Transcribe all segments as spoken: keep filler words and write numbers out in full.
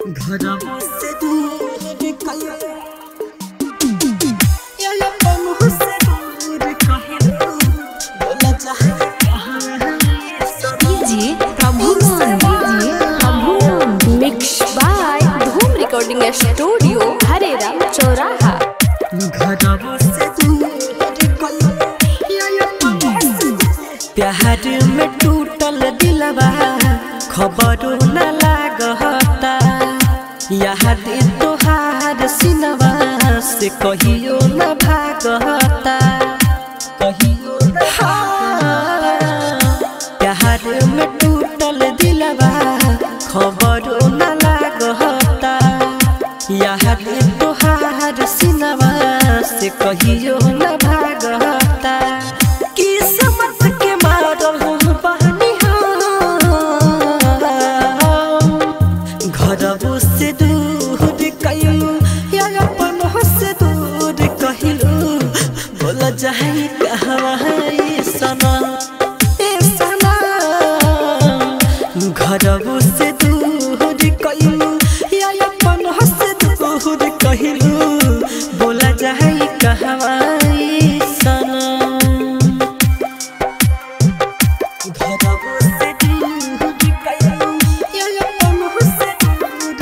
घर से दूर निकल ये लम्बन मुझसे दूर कहे तू बोला चाहे कहाँ रहे सभी प्रभु जी प्रभु mix by Dhoom recording studio Harera चौराहा घर से दूर निकल ये लम्बन प्यार में टूटल दिलवा खबरों न लागता याद तोहार सिनवा से कहियो न भागता कहियो न याद में टूटल दिलवा खबरों न लागता याद तोहार सिनवा से कहियो न भागता किस्मत के मारल हम बहनी घरबो से दूर कहिलू या अपन से दूर कहिलू बोल जाए कहवा है सना ए सना घरबो से दूर कहिलू या अपन से दूर कहिलू बोल जाए कहवा है सना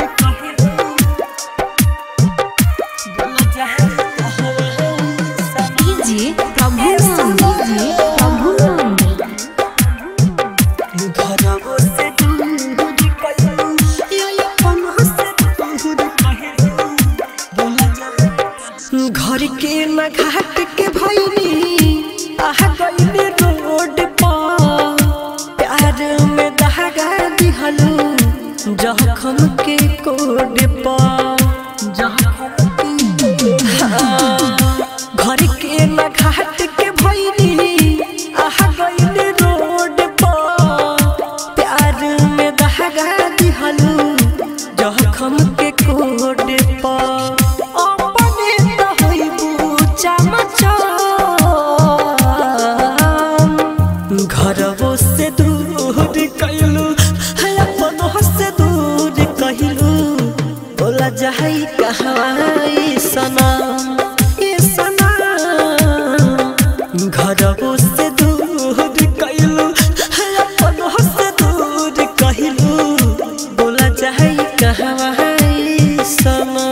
घरबो से दूर कहिलू या घर के न घाट के भैनी आहा गईले रोड पर प्यार में धागा दिहलू जखम के कोड पर घर के न घाट के भैनी आहा गईले रोड पर प्यार में धागा दिहलू जखम के कोड पर घरबो से दूर कहिलू है अपनो से दूर कहिलू बोला जाए कहवा ए सना ए सना घरबो से दूर कहिलू है अपनो से दूर कहिलू बोला जाए कहवा ए सना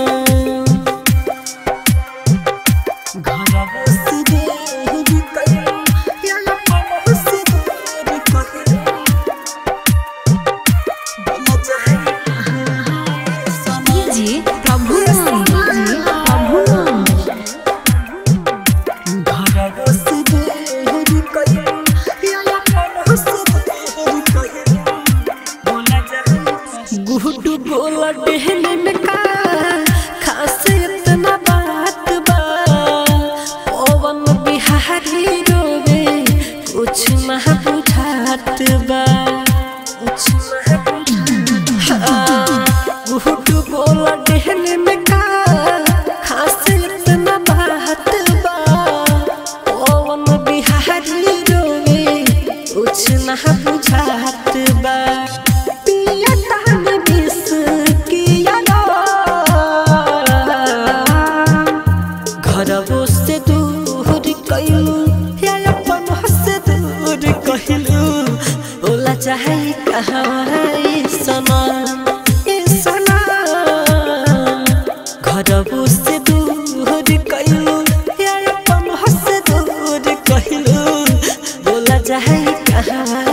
घरबो से दूर कहिलू गुड्डू गोल्डन में का खास इतना बात बा पवन बिहारी रोवे कुछ ना बुझात बा गुड्डू गोल्डन में का खास इतना बात बा पवन बिहारी रोवे कुछ ना बुझात बा चाहे कहवा ए सना ए सना घरबो से दूर कहिलू या अपन से दूर कहिलू बोला चाहे कहवा।